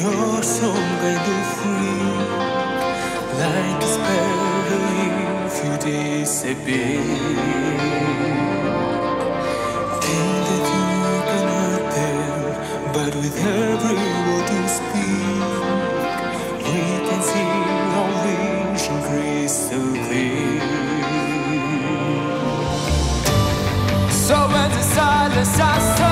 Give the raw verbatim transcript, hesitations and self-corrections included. Your song I do flee, like a sparrow if you disappear. Think that you cannot tell, but with every word you speak, we can see our vision crystal clear. So when the silence I saw